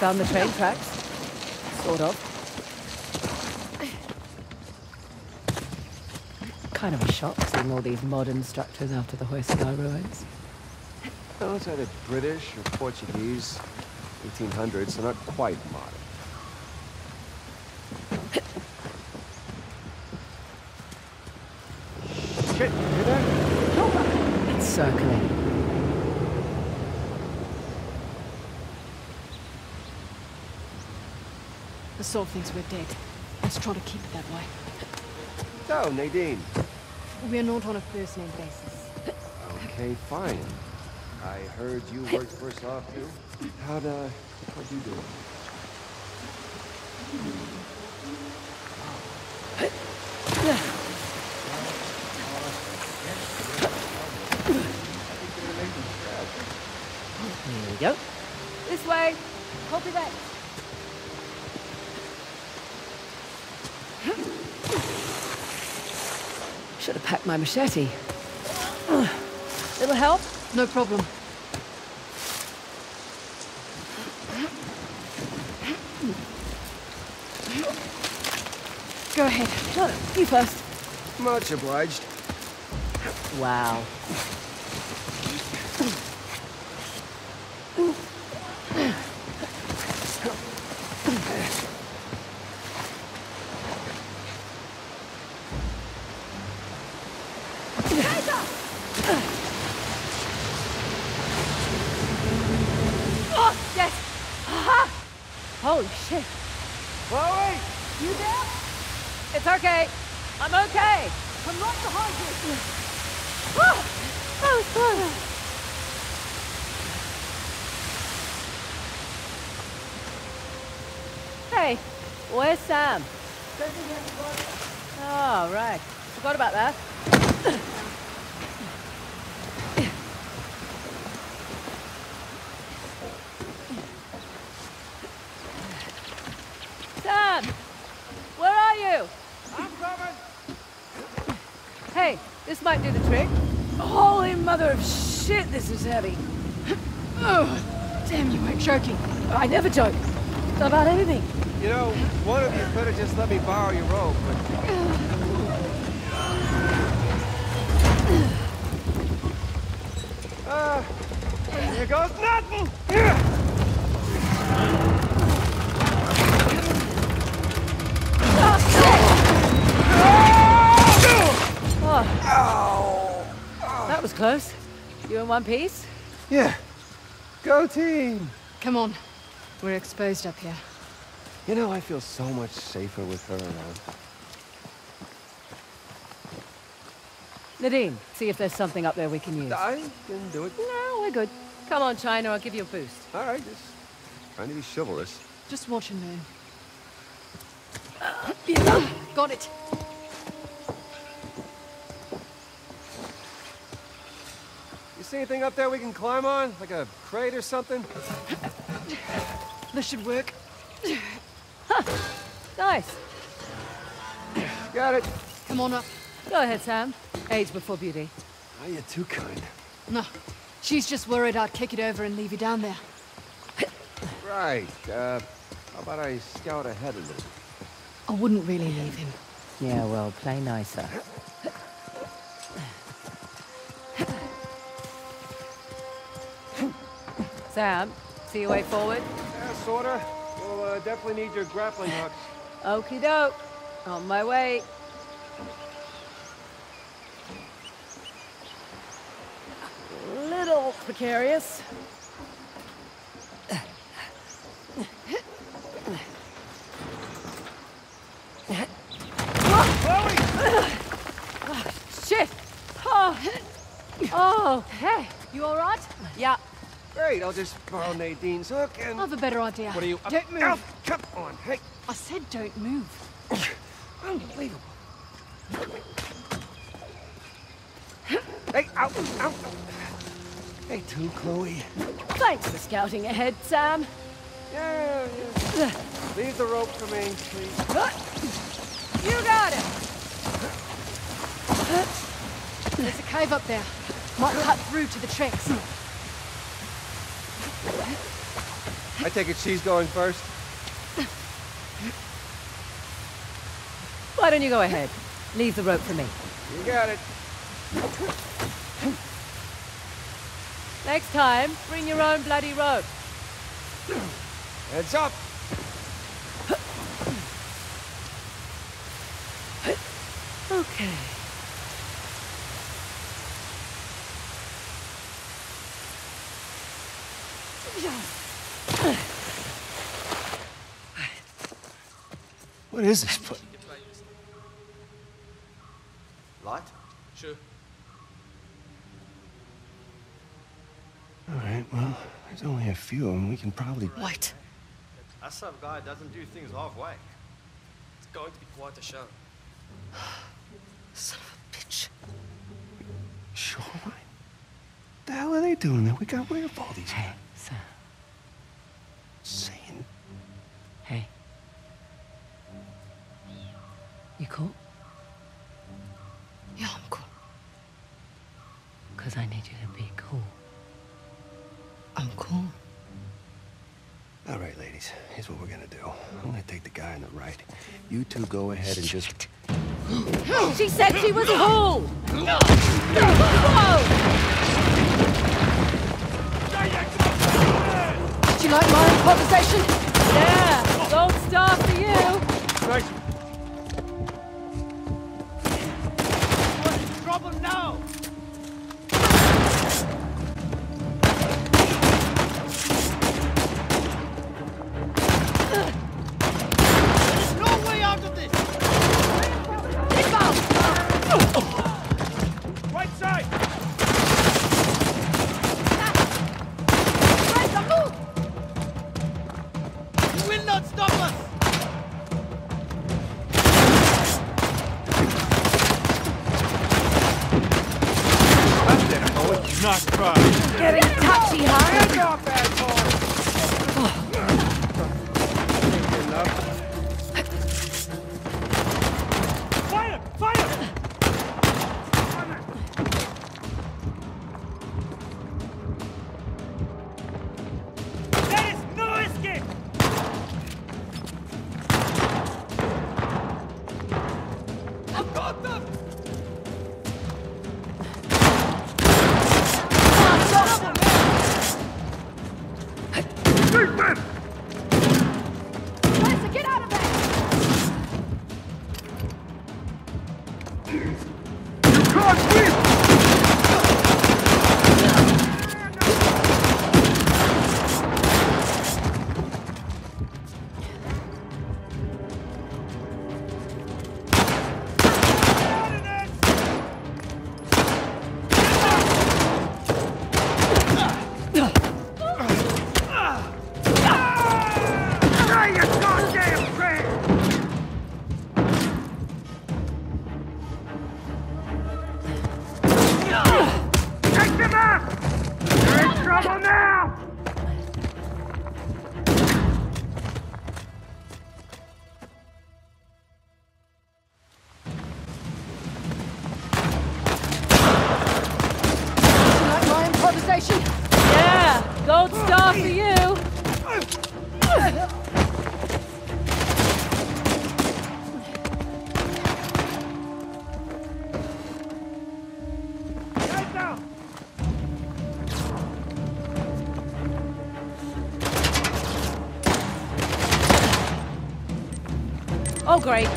Down the train tracks? Sort of. Kind of a shock seeing all these modern structures after the Huayscar ruins. Those are the British or Portuguese, 1800s, they're not quite modern. Shit, you hear that? It's circling. Asav thinks we're dead. Let's try to keep it that way. So, Nadine. We're not on a first-name basis. Okay, fine. I heard you worked for Asav too. How'd you do it? Here we go. This way. Copy that. Should have packed my machete. Little help? No problem. Go ahead. No, you first. Much obliged. Wow. Holy shit. Chloe! You there? It's okay. I'm okay. I'm right behind you. Oh, that was close. Hey, where's Sam? Oh, right. Forgot about that. Sam! Where are you? I'm coming! Hey, this might do the trick. Holy mother of shit, this is heavy. Oh, damn, you weren't joking. I never joke about anything. You know, one of you could have just let me borrow your rope, but... here goes nothing! Oh, that was close. You in one piece? Yeah. Go team! Come on. We're exposed up here. You know, I feel so much safer with her around. Nadine, see if there's something up there we can use. I can do it. No, we're good. Come on, China, I'll give you a boost. All right, just trying to be chivalrous. Just watch and learn. Got it. You see anything up there we can climb on? Like a crate or something? This should work. Nice. Got it. Come on up. Go ahead, Sam. Age before beauty. Oh, you're too kind. No. She's just worried I'd kick it over and leave you down there. Right. How about I scout ahead a little? I wouldn't really leave him. Yeah, well, play nicer. Sam, see your way forward? Yeah, sorta. We'll definitely need your grappling hooks. Okie doke. On my way. A little precarious. Oh, shit! Oh, hey. You all right? Yeah. Great, I'll just borrow Nadine's hook and... I have a better idea. What are you... Don't move! Oh, come on, hey! I said don't move. Unbelievable. Hey, ow, ow! Hey, too, Chloe. Thanks for scouting ahead, Sam. Yeah. Leave the rope for me, please. You got it! There's a cave up there. Might cut through to the tracks. I take it she's going first? Why don't you go ahead? Leave the rope for me. You got it. Next time, bring your own bloody rope. Heads up! Okay. What is this place? Light? Sure. All right, well, there's only a few of them. We can probably... What? That Asav guy doesn't do things halfway. It's going to be quite a show. Son of a bitch. Shoreline? What the hell are they doing there? We got rid of all these... Hey, sir. Saying... Hey. You cool? Yeah, I'm cool. Because I need you to be cool. I'm cool. All right, ladies. Here's what we're gonna do. I'm gonna take the guy on the right. You two go ahead and just... She said she was cool! Whoa! Did you like my improvisation? Yeah! Don't starve for you! Right. What's the problem now? Oh, great.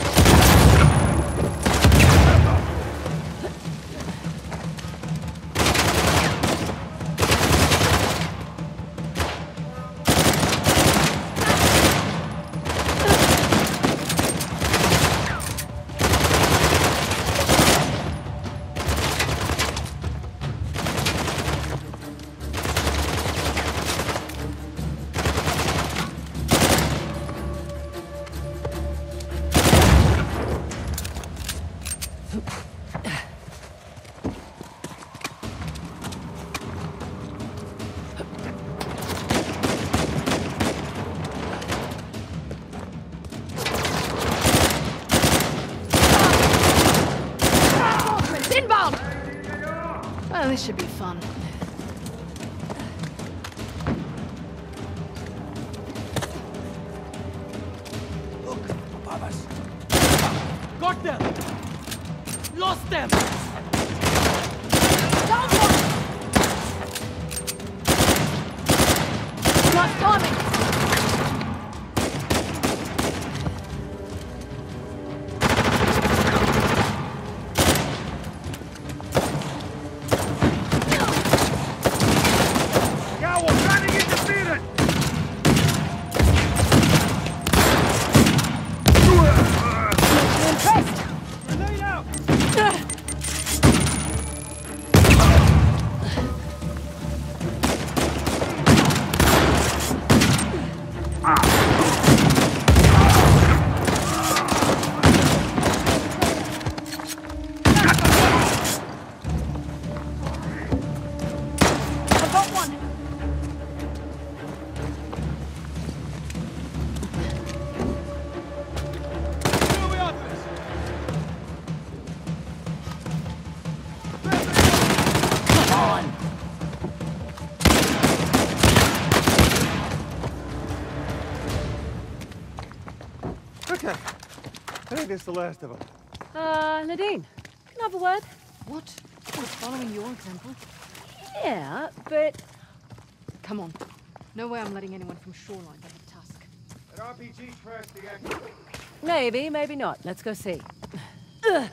them! Lost them! Down one! Not coming! I think that's the last of them. Nadine, can I have a word? What? I was following your example. Yeah, but... Come on. No way I'm letting anyone from Shoreline get a tusk. That RPG's trash, the action. Maybe, maybe not. Let's go see. Yeah.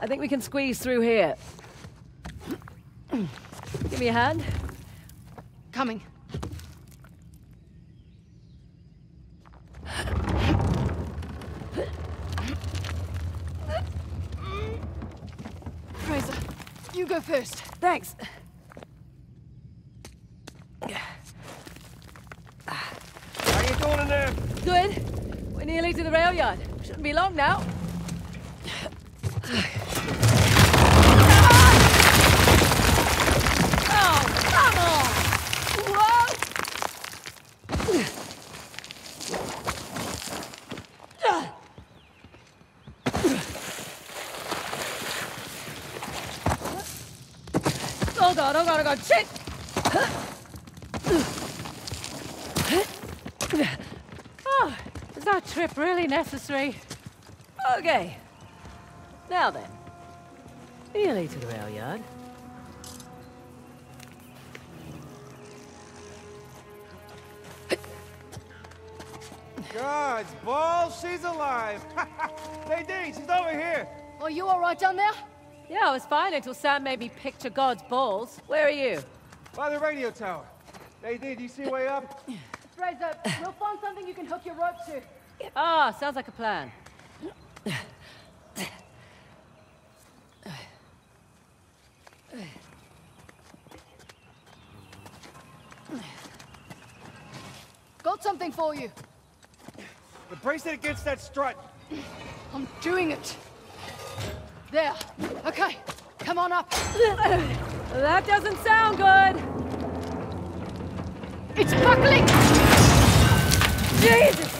I think we can squeeze through here. Give me a hand. Coming. Fraser, you go first. Thanks. Good. We're nearly to the rail yard. Shouldn't be long now. Oh, come on. Whoa! Oh, God. Shit! Trip really necessary. Okay. Now then. Nearly to the rail yard. God's balls, she's alive. Nadine, she's over here. Are you all right down there? Yeah, I was fine until Sam made me picture God's balls. Where are you? By the radio tower. Nadine, do you see a way up? Fraser, we'll find something you can hook your rope to. Ah, sounds like a plan. Got something for you. But brace it against that strut. I'm doing it. There. Okay, come on up. That doesn't sound good. It's buckling. Jesus.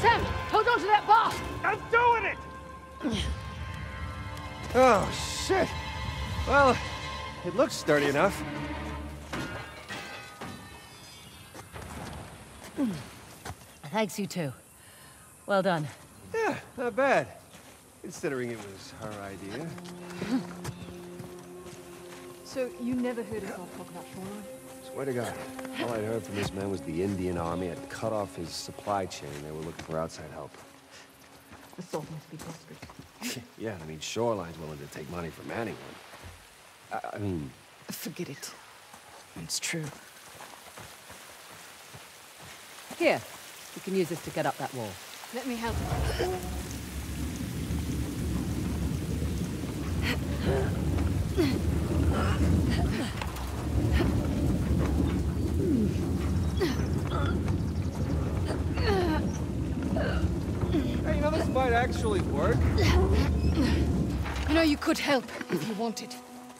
Sam, hold on to that bar! I'm doing it! Oh, shit! Well, it looks sturdy enough. Thanks, you two. Well done. Yeah, not bad. Considering it was her idea. So, you never heard us all talk about Shoreline? Swear to God, all I'd heard from this man was the Indian army had cut off his supply chain. They were looking for outside help. The salt must be desperate. Yeah, I mean, Shoreline's willing to take money from anyone. I mean... Forget it. It's true. Here, you can use this to get up that wall. Let me help. actually work? You know, you could help if you wanted.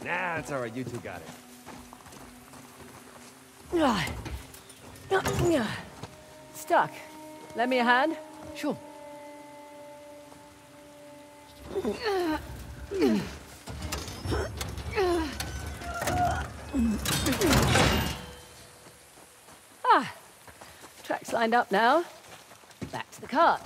Nah, it's all right. You two got it. Stuck. Lend me a hand? Sure. Ah, track's lined up now. Back to the cart.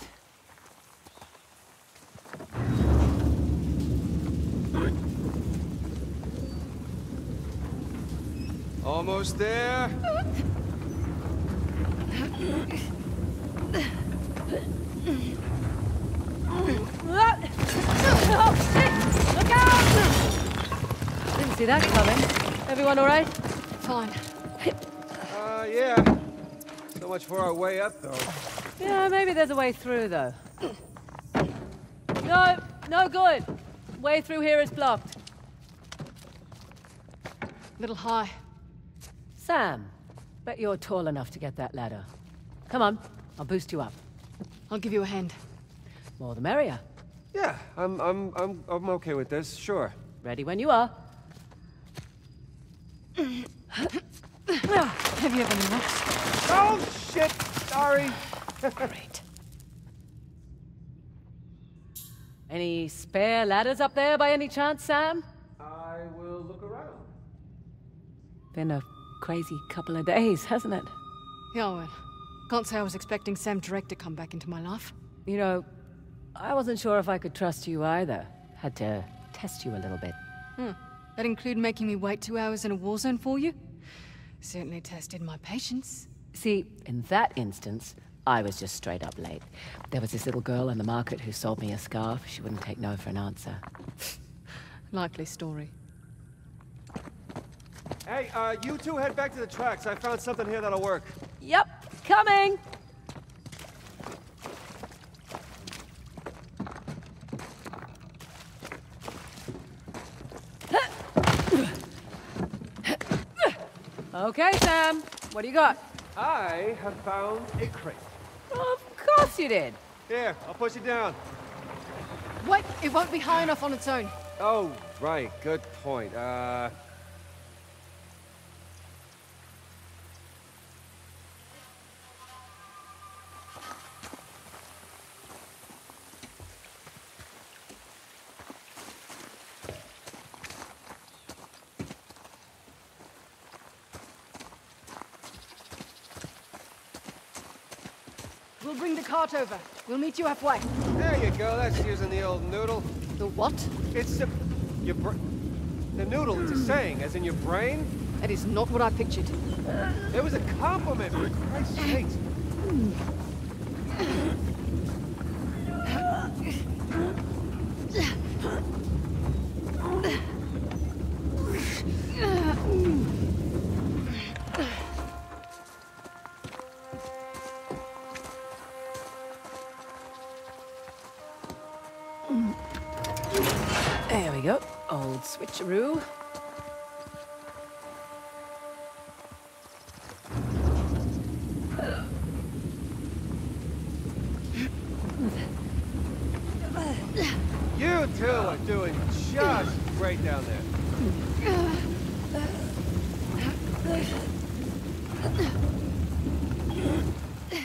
Almost there. Oh, shit! Look out! Didn't see that coming. Everyone all right? Fine. Yeah. So much for our way up, though. Yeah, maybe there's a way through, though. No, no good. Way through here is blocked. Little high. Sam, bet you're tall enough to get that ladder. Come on, I'll boost you up. I'll give you a hand. More the merrier. Yeah, I'm okay with this, sure. Ready when you are. Have you ever noticed? Oh, shit! Sorry! Great. Any spare ladders up there by any chance, Sam? I will look around. Been a crazy couple of days, hasn't it? Yeah, well, can't say I was expecting Sam Drake to come back into my life. You know, I wasn't sure if I could trust you either. Had to test you a little bit. That include making me wait 2 hours in a war zone for you? Certainly tested my patience. See, in that instance, I was just straight up late. There was this little girl in the market who sold me a scarf. She wouldn't take no for an answer. Likely story. Hey, you two head back to the tracks. I found something here that'll work. Yep, coming! Okay, Sam. What do you got? I have found a crate. Well, of course you did. Here, I'll push it down. What? It won't be high enough on its own. Oh, right. Good point. We'll bring the cart over. We'll meet you halfway. There you go. That's using the old noodle. The what? It's the... your the noodle, it's a saying, as in your brain? That is not what I pictured. It was a compliment, for Christ's sake. There we go. Old switcheroo. You two are doing just great down there.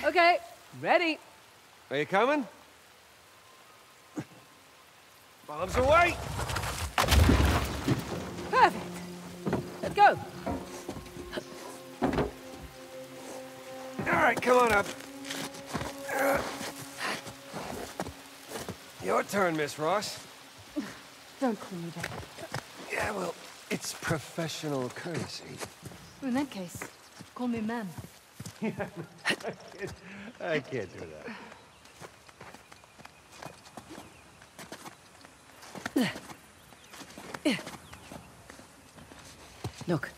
Okay, ready. Are you coming? Bombs away! Perfect! Let's go! Alright, come on up. Your turn, Ms. Ross. Don't call me that. Yeah, well, it's professional courtesy. In that case, call me ma'am. Yeah, I can't do that. Look,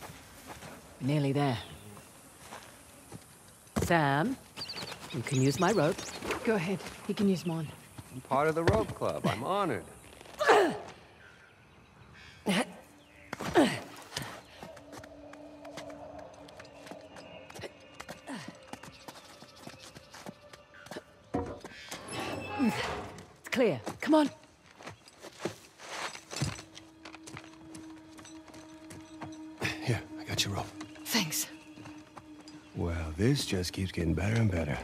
nearly there. Sam, you can use my rope. Go ahead, he can use mine. I'm part of the rope club, I'm honored. It's clear. Come on. Here, I got your rope. Thanks. Well, this just keeps getting better and better.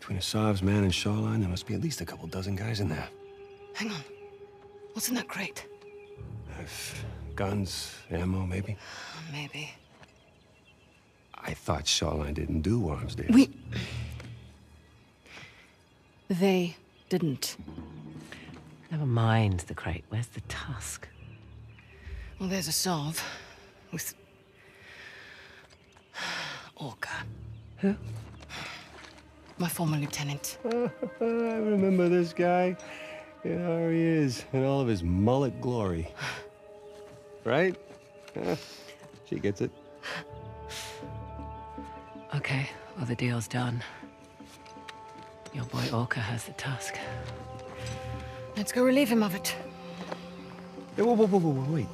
Between Asav's man and Shoreline, there must be at least a couple dozen guys in there. Hang on. What's in that crate? Guns, ammo, maybe? Maybe. I thought Shoreline didn't do arms, did we? They didn't. Never mind the crate. Where's the tusk? Well, there's Asav. With... Orca. Who? My former lieutenant. I remember this guy. There he is, in all of his mullet glory. Right? She gets it. Okay, well, the deal's done. Your boy Orca has the tusk. Let's go relieve him of it. Hey, whoa, wait. How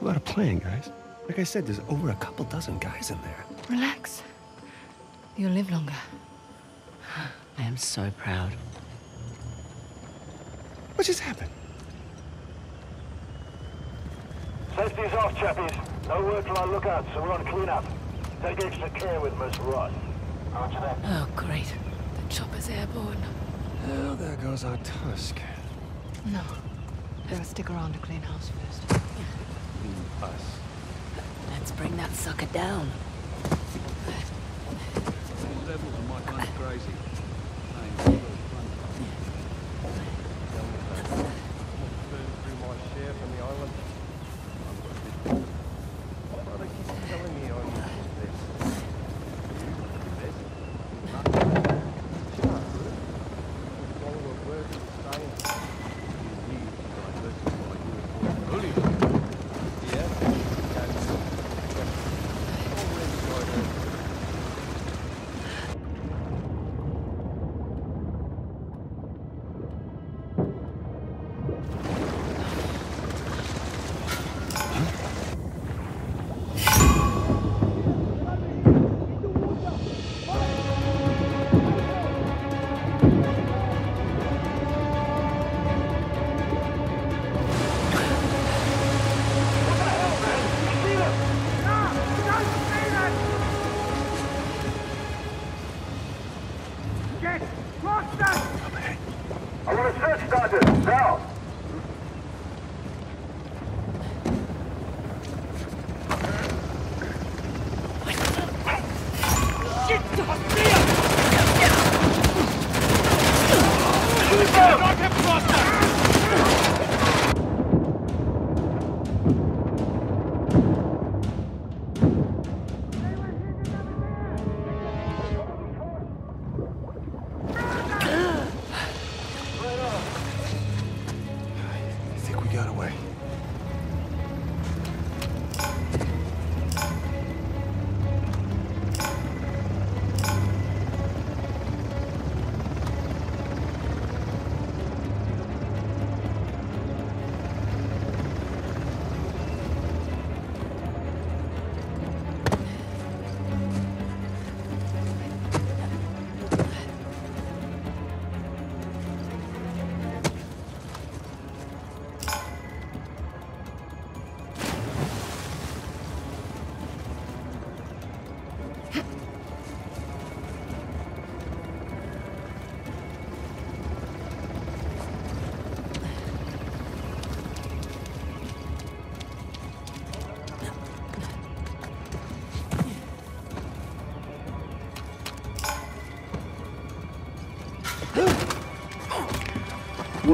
about a plan, guys? Like I said, there's over a couple dozen guys in there. Relax. You'll live longer. I am so proud. What just happened? Safety's off, chappies. No word from our lookout, so we're on cleanup. Take extra care with Ms. Ross. Roger that. Oh, great. The chopper's airborne. Well, there goes our tusk. No. Let's stick around to clean house first. Us. Let's bring that sucker down. These levels are my kind of crazy.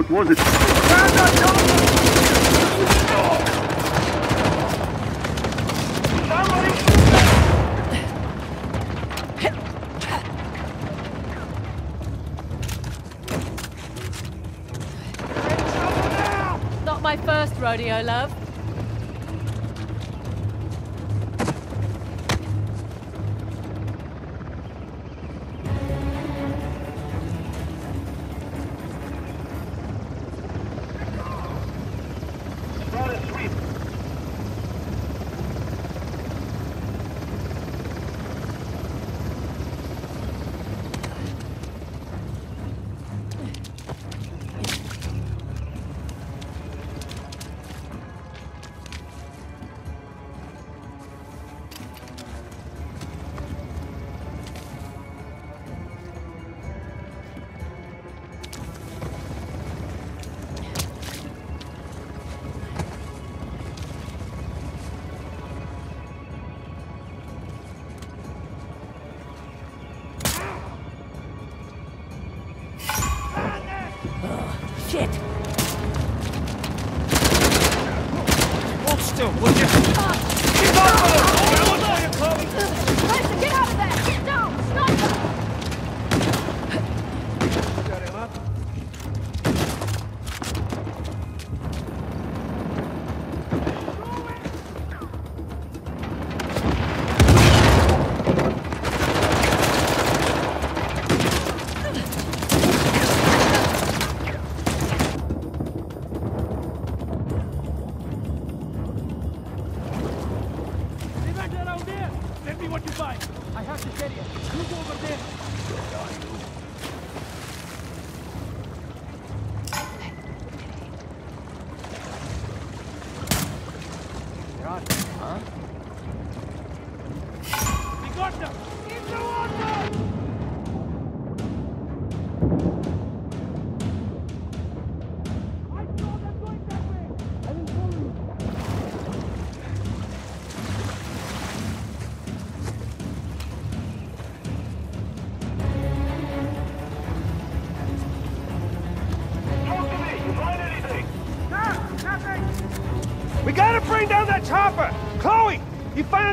What was it? Not my first rodeo, love.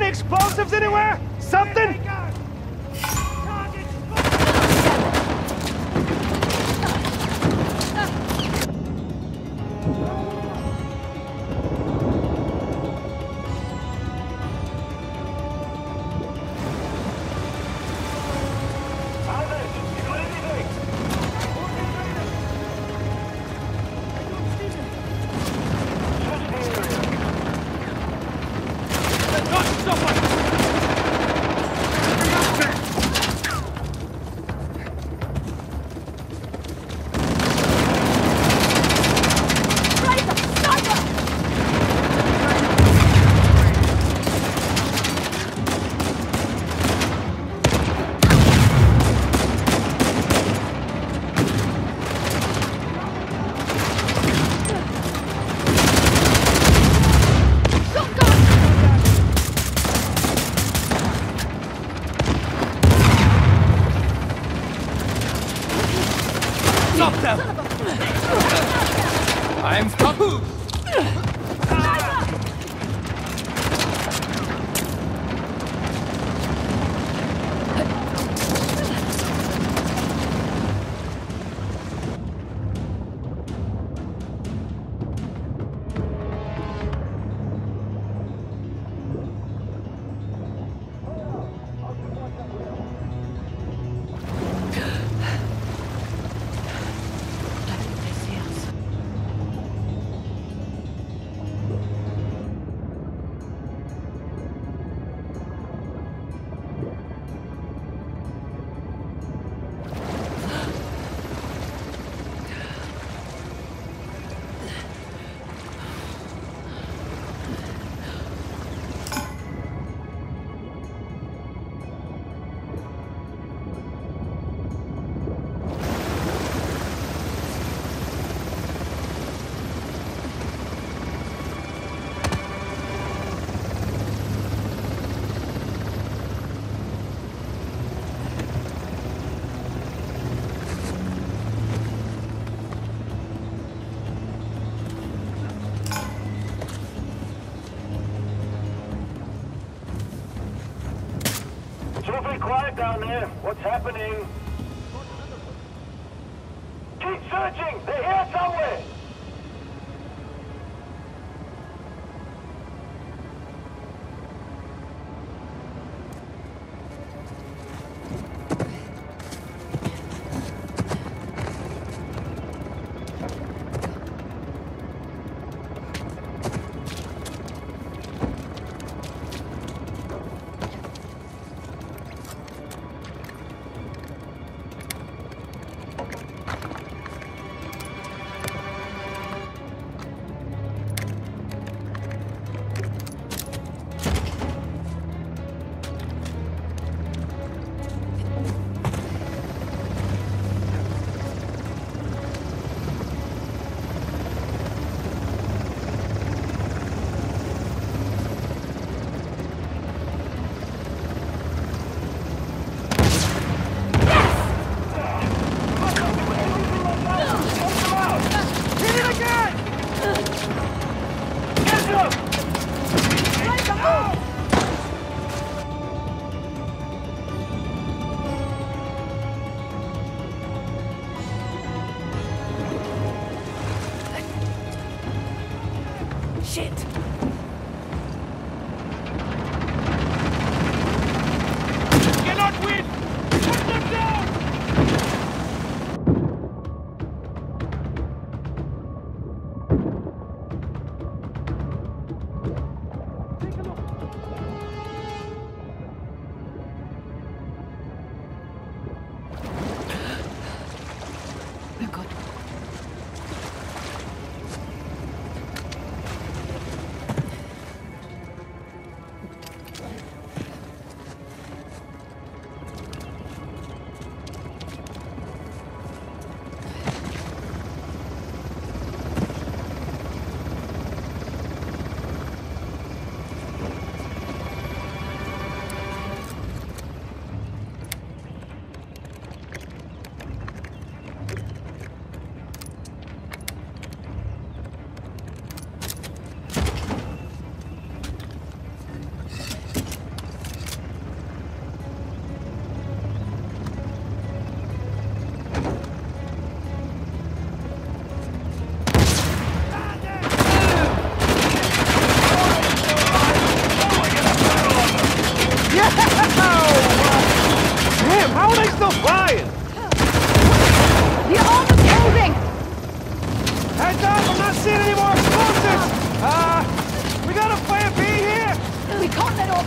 Explosives anywhere? Something? Down there. What's happening? Keep searching! They're here somewhere!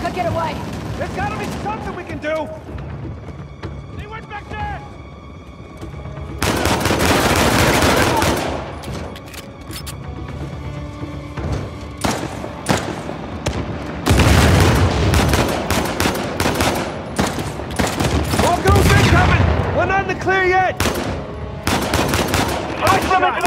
Orca, get away! There's gotta be something we can do! They went back there! Orca's incoming! We're not in the clear yet! I'm coming!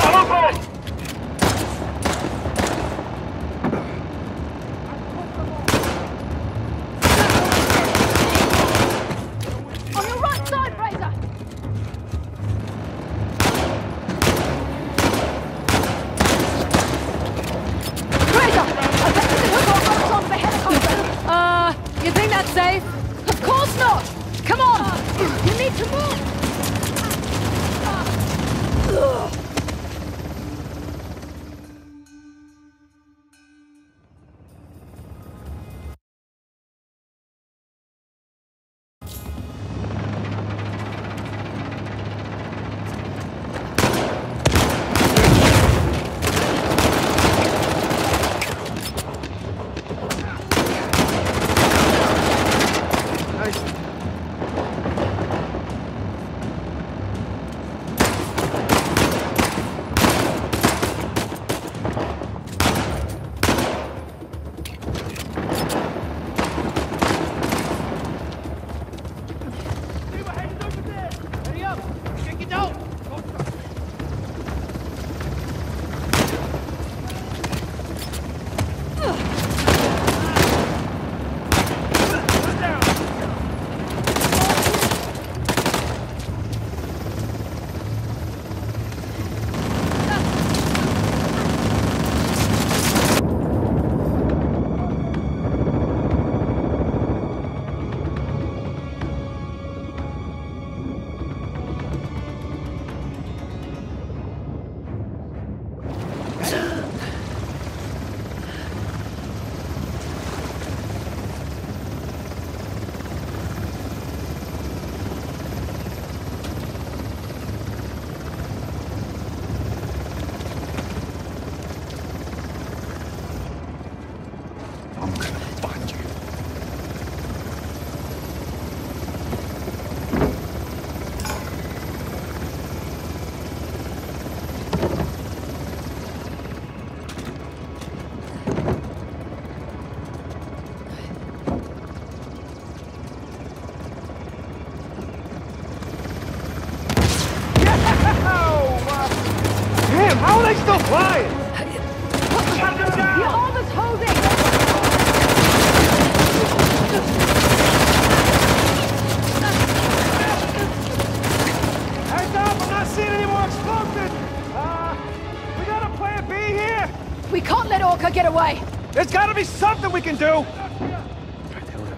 Get away! There's gotta be something we can do!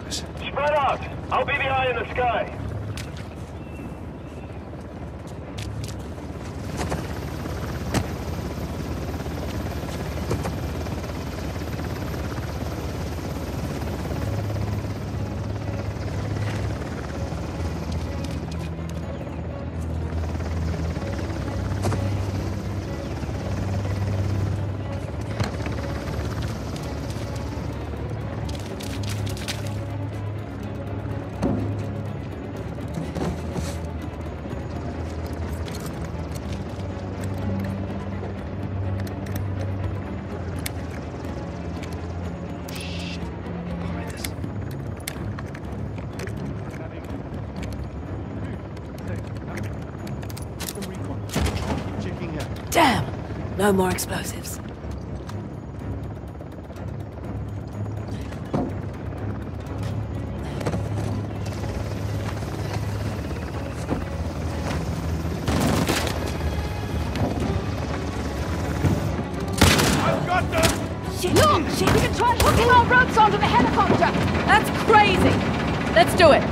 Spread out! I'll be the eye in the sky. Damn! No more explosives. I've got them! Shit. Look! Shit. We can try hooking our ropes onto the helicopter! That's crazy! Let's do it!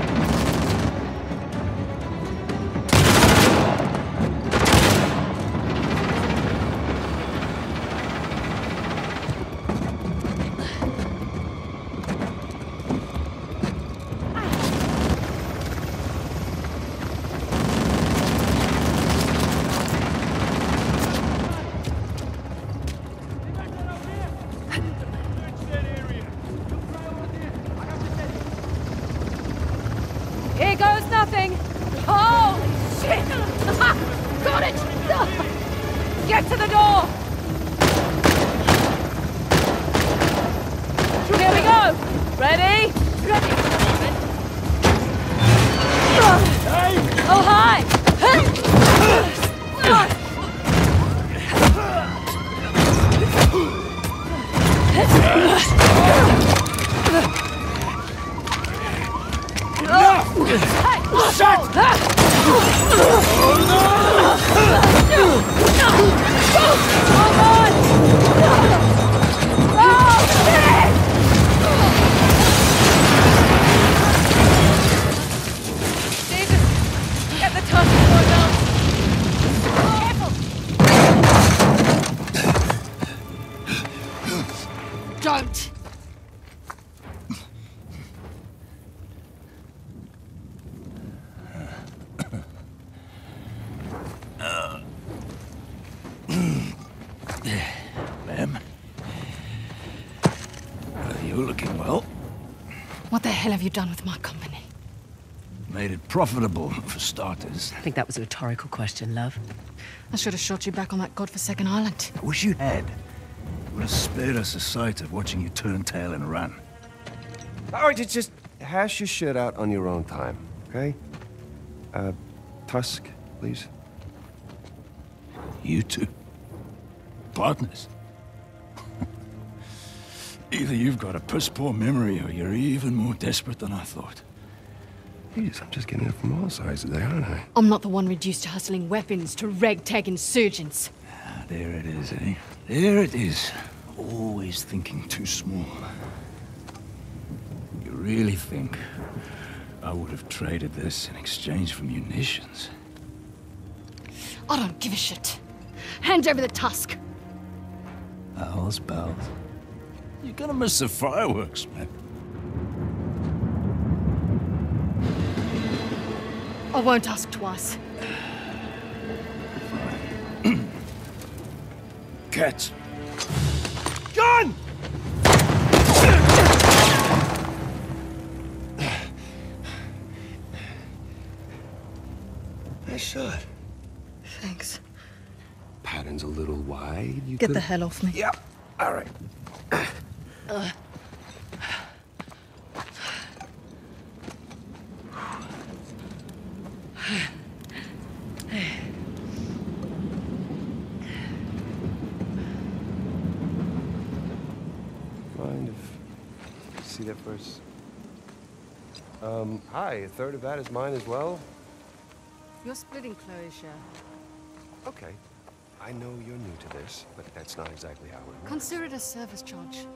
nothing. Oh, shit! Got it! Get to the door! Here we go! Ready? Ready! Oh, hi! Shut! Oh, no! Oh, shit! Don't! Ma'am? You're looking well. What the hell have you done with my company? Made it profitable, for starters. I think that was a rhetorical question, love. I should have shot you back on that godforsaken island. I wish you had. Would have spared us the sight of watching you turn tail and run. All right, just hash your shit out on your own time, okay? Tusk, please. You two? Partners? Either you've got a piss-poor memory, or you're even more desperate than I thought. Jeez, I'm just getting it from all sides today, aren't I? I'm not the one reduced to hustling weapons to ragtag insurgents. Ah, there it is, eh? There it is. Always thinking too small. You really think I would have traded this in exchange for munitions? I don't give a shit. Hand over the tusk. Owls, bells. You're gonna miss the fireworks, man. I won't ask twice. Cat! Gun! I shot. Thanks. Pattern's a little wide. You get the hell off me. Yeah. All right. First. Hi, a third of that is mine as well. You're splitting, Cloacia. Okay. I know you're new to this, but that's not exactly how it works. Consider it a service charge.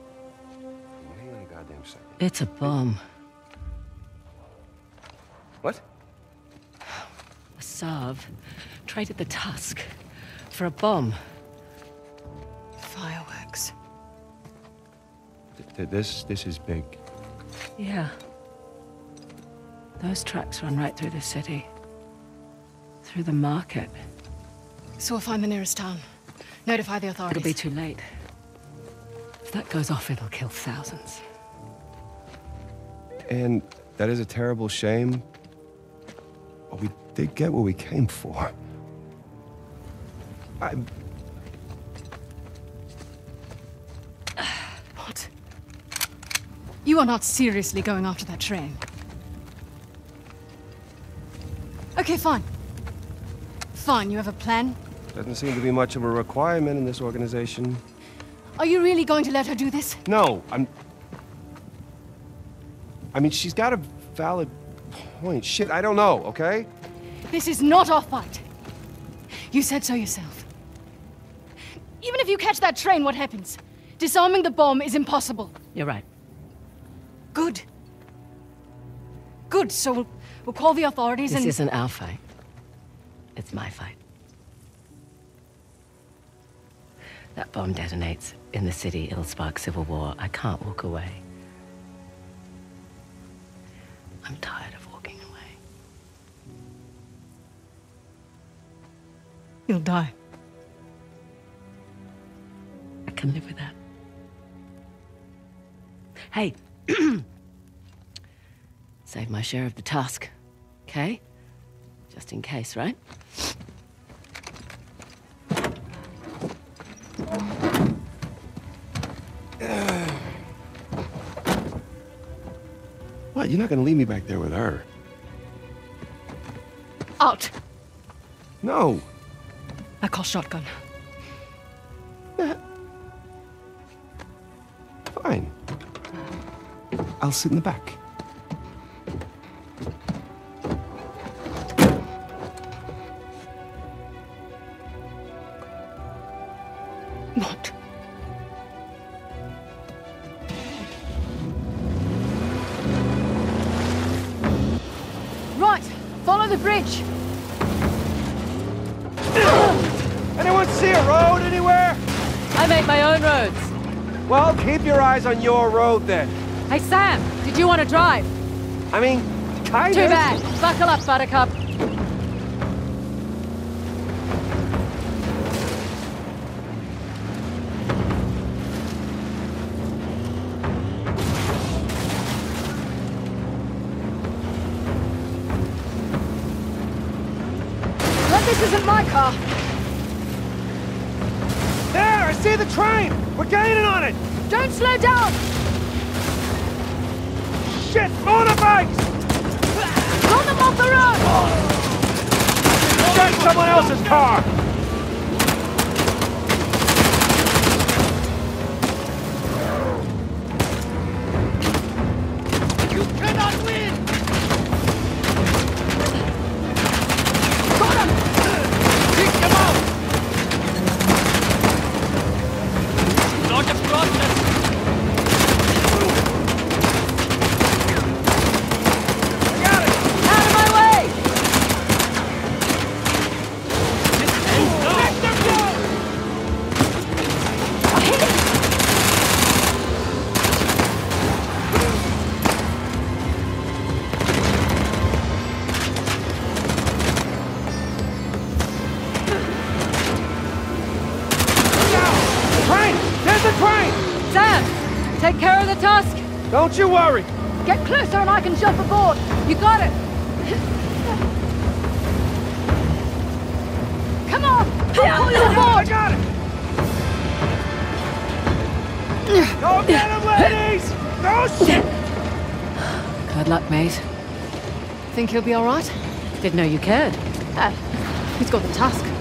Hang on a goddamn second. It's a bomb. What? Asav traded the tusk for a bomb. Fireworks. This is big. Yeah. Those tracks run right through the city. Through the market. So I'll find the nearest town. Notify the authorities. It'll be too late. If that goes off, it'll kill thousands. And that is a terrible shame. But we did get what we came for. You are not seriously going after that train. Okay, fine. Fine, you have a plan? Doesn't seem to be much of a requirement in this organization. Are you really going to let her do this? No, I mean, she's got a valid point. Shit, I don't know, okay? This is not our fight. You said so yourself. Even if you catch that train, what happens? Disarming the bomb is impossible. You're right. Good. Good, so we'll call the authorities and... This isn't our fight. It's my fight. That bomb detonates in the city, it'll spark civil war. I can't walk away. I'm tired of walking away. You'll die. I can live with that. Hey! Save my share of the task. okay? Just in case, right? What? You're not gonna leave me back there with her. Out! No! I call shotgun. Fine. I'll sit in the back. Not. Right, follow the bridge. Anyone see a road anywhere? I make my own roads. Well, keep your eyes on your road then. Hey, Sam, did you want to drive? I mean, kind of. Too bad. Buckle up, Buttercup. Well, this isn't my car. There, I see the train. We're gaining on it. Don't slow down. Shit! Motorbikes! Run them off the road! That's someone else's car! You cannot win! Got him! Kick him out! Not a problem! Take care of the task. Don't you worry. Get closer and I can jump aboard. You got it. Come on. I'll pull you aboard. I got it. Go get him, ladies. No shit. Good luck, mate. Think he'll be all right? Didn't know you cared. He's got the task.